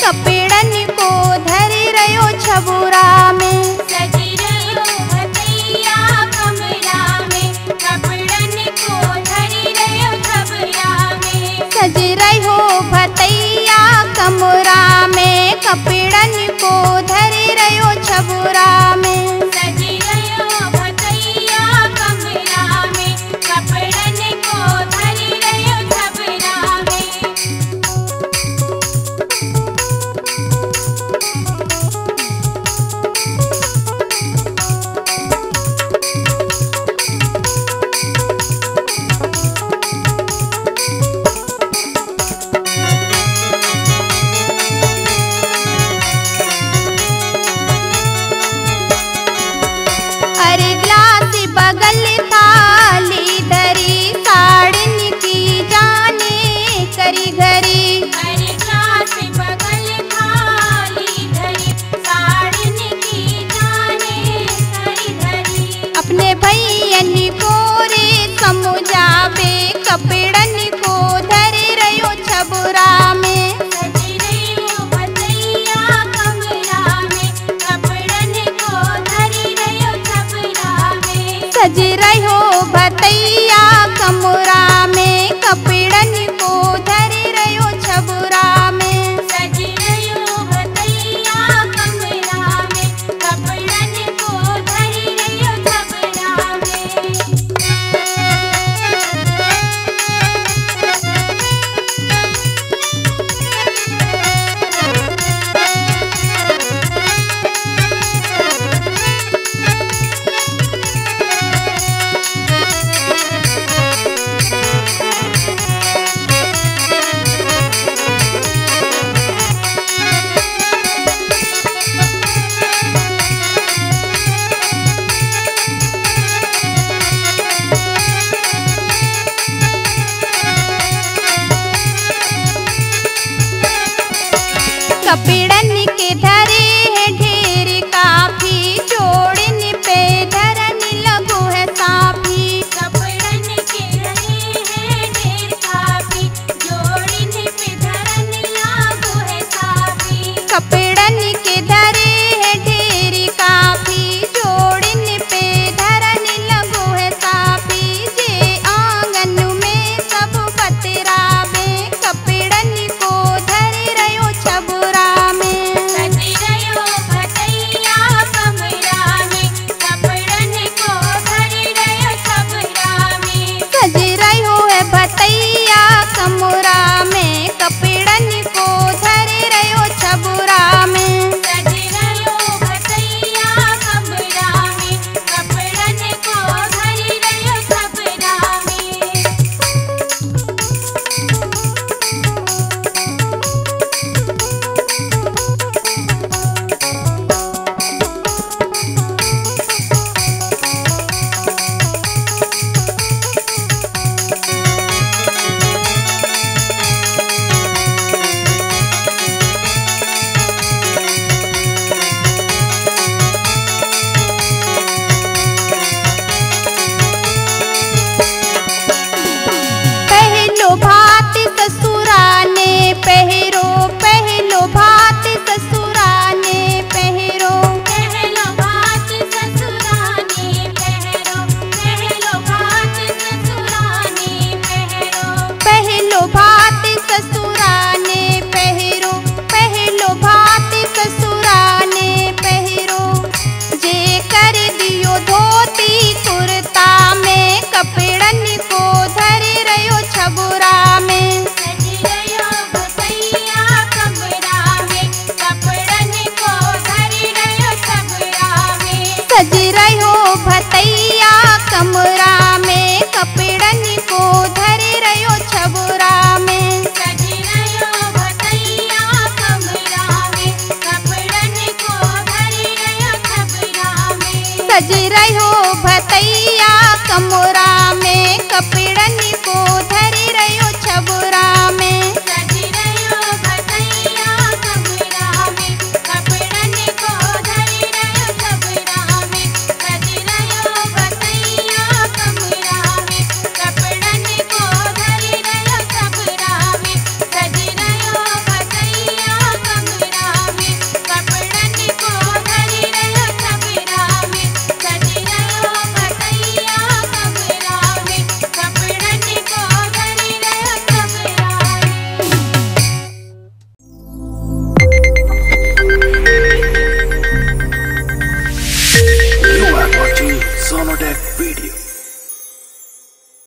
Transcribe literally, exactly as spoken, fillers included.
कपड़न को धर रयो छबूरा में, सजी रयो भतैया कमरा में, कपड़न को धर रयो छबूरा में, सजी रयो भतैया कमरा में, कपड़न को धर रयो छबूरा में, सजी रयो भतैया कमरा में, कपड़न को धर रयो छबूरा में। कमरा में कपड़न को धर रयो छबूरा में।